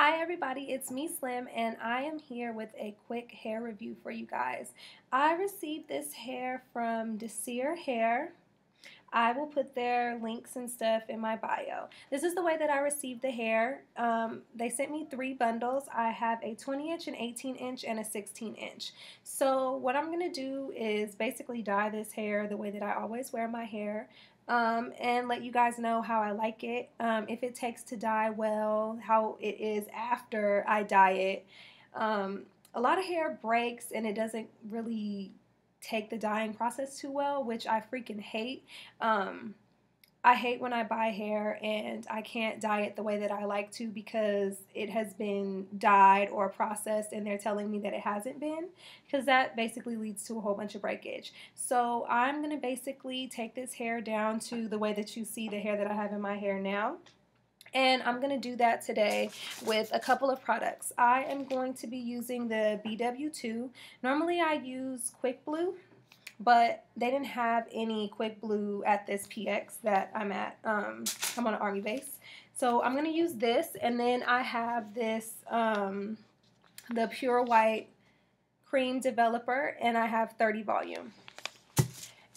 Hi everybody, it's me Slim and I am here with a quick hair review for you guys. I received this hair from Desir Hair. I will put their links and stuff in my bio. This is the way that I received the hair. They sent me three bundles. I have a 20-inch, an 18-inch, and a 16-inch. So what I'm going to do is basically dye this hair the way that I always wear my hair. And let you guys know how I like it, if it takes to dye well, how it is after I dye it. A lot of hair breaks and it doesn't really take the dyeing process too well, which I freaking hate. I hate when I buy hair and I can't dye it the way that I like to because it has been dyed or processed and they're telling me that it hasn't been, because that basically leads to a whole bunch of breakage. So I'm going to basically take this hair down to the way that you see the hair that I have in my hair now. And I'm going to do that today with a couple of products. I am going to be using the BW2. Normally I use Quick Blue, but they didn't have any Quick Blue at this PX that I'm at. I'm on an Army base. So I'm going to use this, and then I have this, the Pure White Cream Developer, and I have 30 volume.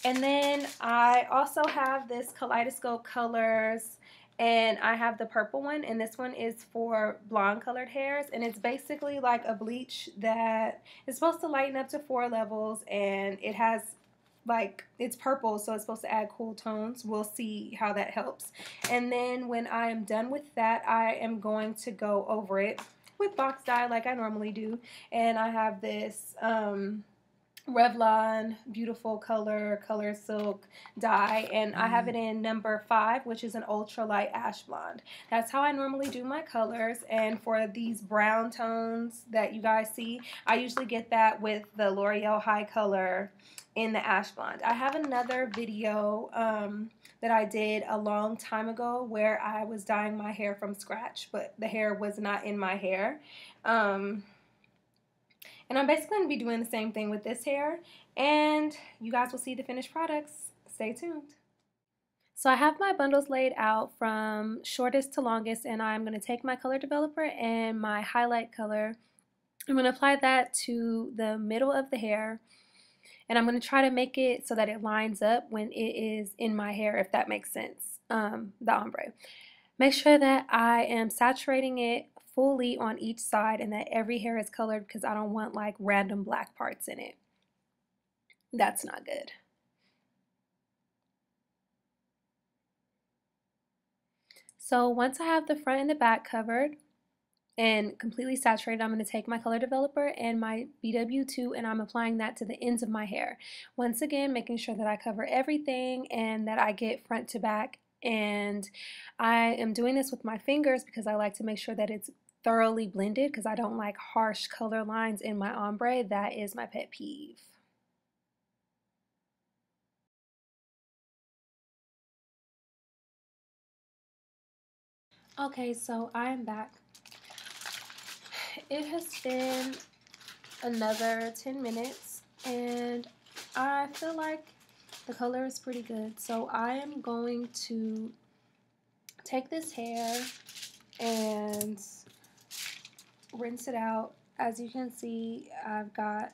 And then I also have this Kaleidoscope Colors, and I have the purple one, and this one is for blonde colored hairs, and it's basically like a bleach that is supposed to lighten up to 4 levels, and it has like, it's purple, so it's supposed to add cool tones. We'll see how that helps. And then when I am done with that, I am going to go over it with box dye like I normally do, and I have this Revlon Beautiful Color Silk dye, and I have it in number 5, which is an ultralight ash blonde. That's how I normally do my colors, and for these brown tones that you guys see, I usually get that with the L'Oreal Hi Color in the ash blonde. I have another video that I did a long time ago where I was dyeing my hair from scratch, but the hair was not in my hair. And I'm basically going to be doing the same thing with this hair, and you guys will see the finished products. Stay tuned. So I have my bundles laid out from shortest to longest, and I'm going to take my color developer and my highlight color. I'm going to apply that to the middle of the hair, and I'm going to try to make it so that it lines up when it is in my hair, if that makes sense, the ombre. Make sure that I am saturating it fully on each side and that every hair is colored, because I don't want like random black parts in it. That's not good. So once I have the front and the back covered and completely saturated, I'm going to take my color developer and my BW2, and I'm applying that to the ends of my hair. Once again, making sure that I cover everything and that I get front to back. And I am doing this with my fingers because I like to make sure that it's thoroughly blended, because I don't like harsh color lines in my ombre. That is my pet peeve. Okay, so I'm back. It has been another 10 minutes and I feel like the color is pretty good, so I am going to take this hair and rinse it out. As you can see, I've got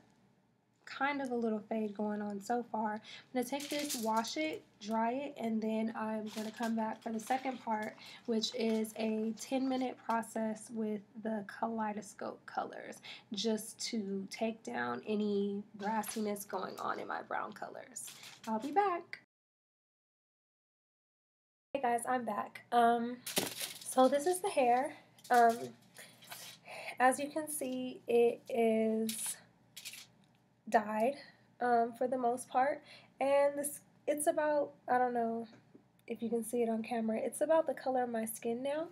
kind of a little fade going on so far. I'm going to take this, wash it, dry it, and then I'm going to come back for the second part, which is a 10-minute process with the Kaleidoscope Colors, just to take down any brassiness going on in my brown colors. I'll be back. Hey guys, I'm back. So this is the hair. As you can see, it is dyed for the most part, and this, it's about, I don't know if you can see it on camera, it's about the color of my skin now,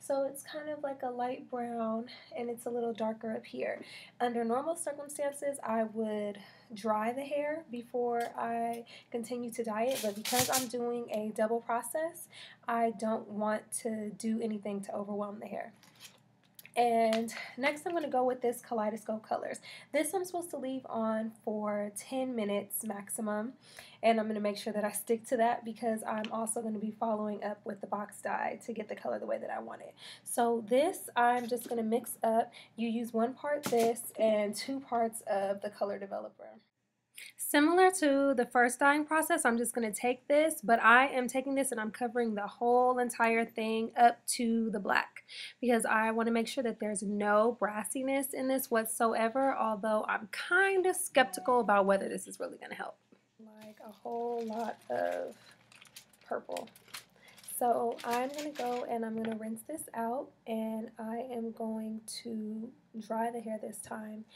so it's kind of like a light brown and it's a little darker up here. Under normal circumstances I would dry the hair before I continue to dye it, but because I'm doing a double process I don't want to do anything to overwhelm the hair. And next I'm going to go with this Kaleidoscope Colors. This I'm supposed to leave on for 10 minutes maximum. And I'm going to make sure that I stick to that because I'm also going to be following up with the box dye to get the color the way that I want it. So this I'm just going to mix up. You use one part this and two parts of the color developer. Similar to the first dyeing process, I'm just going to take this, but I am taking this and I'm covering the whole entire thing up to the black because I want to make sure that there's no brassiness in this whatsoever, although I'm kind of skeptical about whether this is really going to help. Like a whole lot of purple. So I'm going to go and I'm going to rinse this out and I am going to dry the hair this time.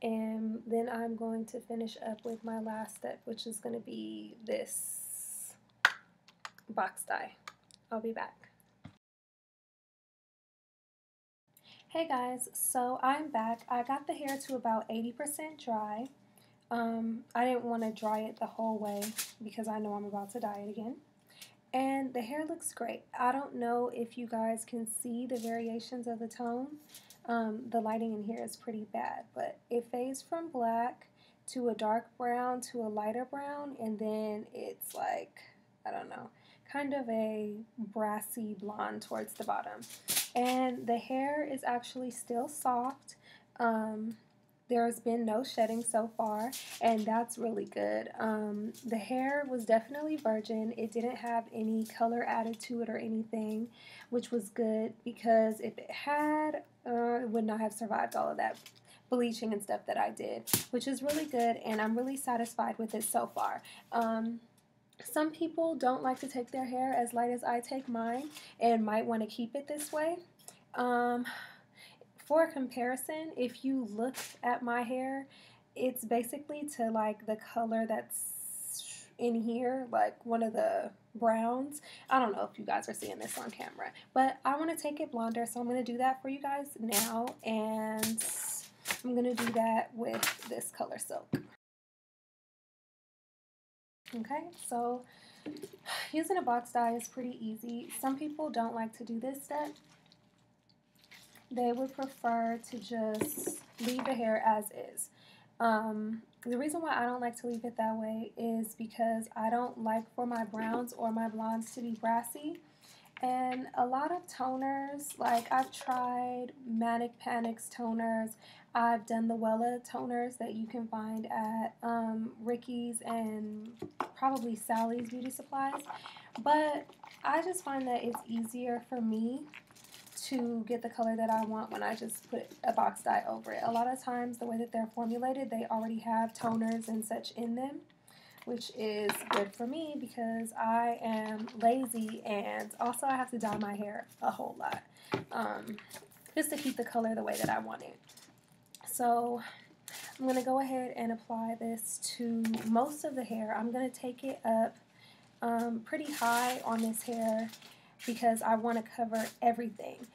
And then I'm going to finish up with my last step, which is going to be this box dye. I'll be back. Hey guys, so I'm back. I got the hair to about 80% dry. I didn't want to dry it the whole way because I know I'm about to dye it again. And the hair looks great. I don't know if you guys can see the variations of the tone. The lighting in here is pretty bad, but it fades from black to a dark brown to a lighter brown, and then it's like, I don't know, kind of a brassy blonde towards the bottom. And the hair is actually still soft. There's been no shedding so far, and that's really good. The hair was definitely virgin. It didn't have any color added to it or anything, which was good because if it had, it would not have survived all of that bleaching and stuff that I did, which is really good, and I'm really satisfied with it so far. Some people don't like to take their hair as light as I take mine and might want to keep it this way. For comparison, if you look at my hair, it's basically to like the color that's in here, like one of the browns. I don't know if you guys are seeing this on camera, but I want to take it blonder, so I'm going to do that for you guys now, and I'm going to do that with this color Silk. Okay, so using a box dye is pretty easy. Some people don't like to do this step. They would prefer to just leave the hair as is. The reason why I don't like to leave it that way is because I don't like for my browns or my blondes to be brassy. And a lot of toners, like I've tried Manic Panic's toners, I've done the Wella toners that you can find at Ricky's and probably Sally's Beauty Supplies. But I just find that it's easier for me to get the color that I want when I just put a box dye over it. A lot of times the way that they're formulated, they already have toners and such in them, which is good for me because I am lazy, and also I have to dye my hair a whole lot just to keep the color the way that I want it. So I'm going to go ahead and apply this to most of the hair. I'm going to take it up pretty high on this hair because I want to cover everything.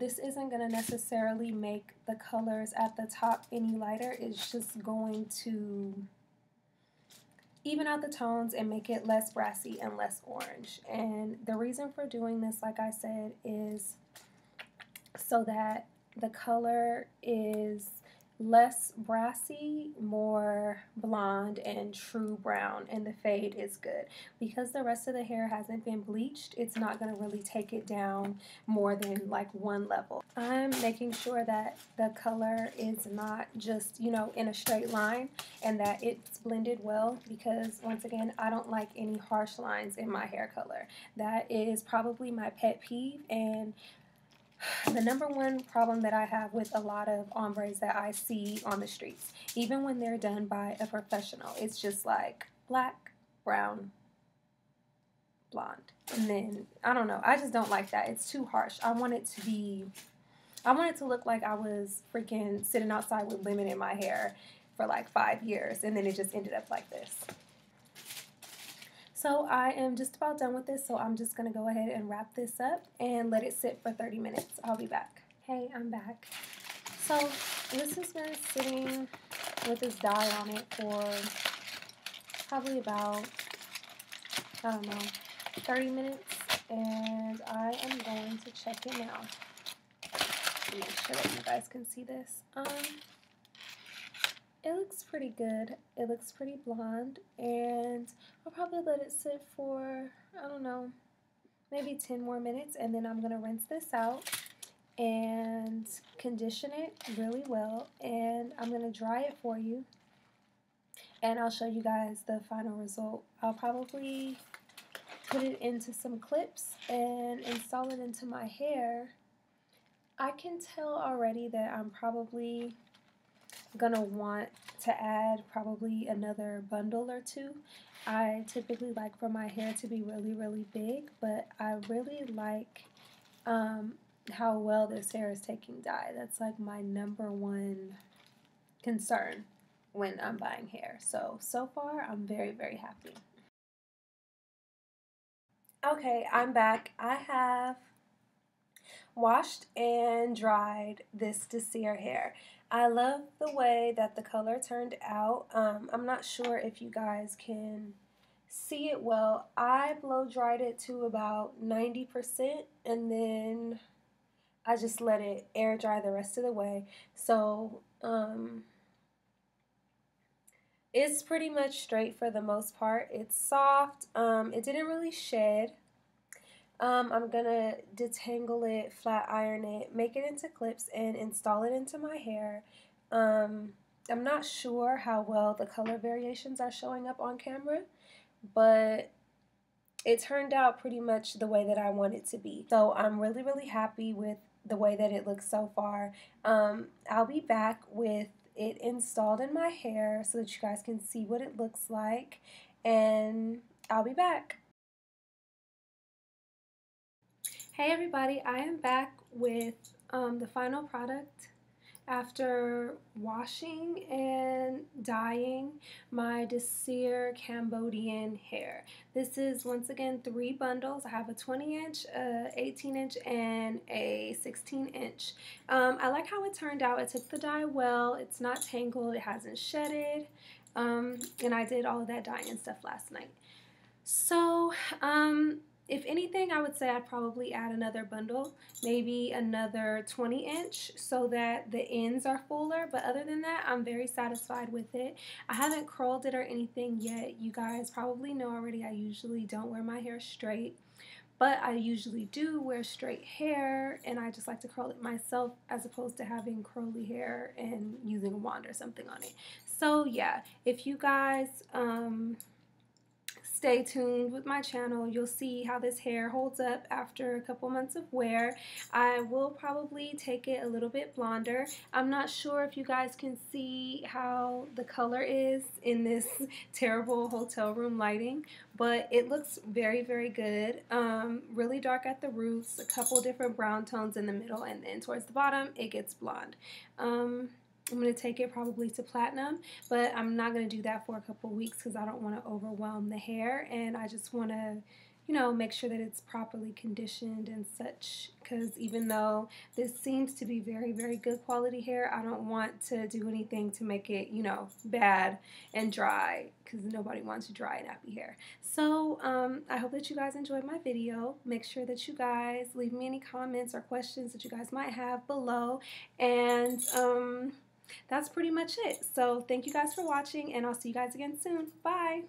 This isn't going to necessarily make the colors at the top any lighter. It's just going to even out the tones and make it less brassy and less orange. And the reason for doing this, like I said, is so that the color is less brassy, more blonde and true brown, and the fade is good. Because the rest of the hair hasn't been bleached, it's not going to really take it down more than like one level. I'm making sure that the color is not just, you know, in a straight line, and that it's blended well because, once again, I don't like any harsh lines in my hair color. That is probably my pet peeve, and the number one problem that I have with a lot of ombres that I see on the streets, even when they're done by a professional, it's just like black, brown, blonde. And then, I don't know, I just don't like that. It's too harsh. I want it to look like I was freaking sitting outside with lemon in my hair for like 5 years, and then it just ended up like this. So I am just about done with this, so I'm just going to go ahead and wrap this up and let it sit for 30 minutes. I'll be back. Hey, I'm back. So this has been sitting with this dye on it for probably about, I don't know, 30 minutes, and I am going to check it now. make sure that you guys can see this. It looks pretty good. It looks pretty blonde, and I'll probably let it sit for, I don't know, maybe 10 more minutes, and then I'm going to rinse this out and condition it really well, and I'm going to dry it for you, and I'll show you guys the final result. I'll probably put it into some clips and install it into my hair. I can tell already that I'm probably gonna want to add probably another bundle or two. I typically like for my hair to be really big, but I really like how well this hair is taking dye. That's like my number one concern when I'm buying hair. So far I'm very happy. Okay, I'm back. I have washed and dried this Desir hair. I love the way that the color turned out. I'm not sure if you guys can see it well. I blow dried it to about 90%, and then I just let it air dry the rest of the way. So it's pretty much straight for the most part. It's soft. It didn't really shed. I'm gonna detangle it, flat iron it, make it into clips, and install it into my hair. I'm not sure how well the color variations are showing up on camera, but it turned out pretty much the way that I want it to be. So I'm really happy with the way that it looks so far. I'll be back with it installed in my hair so that you guys can see what it looks like, and I'll be back. Hey everybody, I am back with the final product. After washing and dyeing my Desir Cambodian hair. This is once again 3 bundles. I have a 20-inch, a 18-inch, and a 16-inch. I like how it turned out. It took the dye well. It's not tangled. It hasn't shedded. And I did all of that dyeing and stuff last night. So, if anything, I would say I'd probably add another bundle, maybe another 20-inch, so that the ends are fuller. But other than that, I'm very satisfied with it. I haven't curled it or anything yet. You guys probably know already I usually don't wear my hair straight, but I usually do wear straight hair, and I just like to curl it myself as opposed to having curly hair and using a wand or something on it. So yeah, if you guys stay tuned with my channel, you'll see how this hair holds up after a couple months of wear. I will probably take it a little bit blonder. I'm not sure if you guys can see how the color is in this terrible hotel room lighting, but it looks very good. Really dark at the roots, a couple different brown tones in the middle, and then towards the bottom it gets blonde. I'm going to take it probably to platinum, but I'm not going to do that for a couple weeks because I don't want to overwhelm the hair, and I just want to, you know, make sure that it's properly conditioned and such, because even though this seems to be very good quality hair, I don't want to do anything to make it, you know, bad and dry, because nobody wants dry and nappy hair. So I hope that you guys enjoyed my video. Make sure that you guys leave me any comments or questions that you guys might have below, and that's pretty much it. So thank you guys for watching, and I'll see you guys again soon. Bye!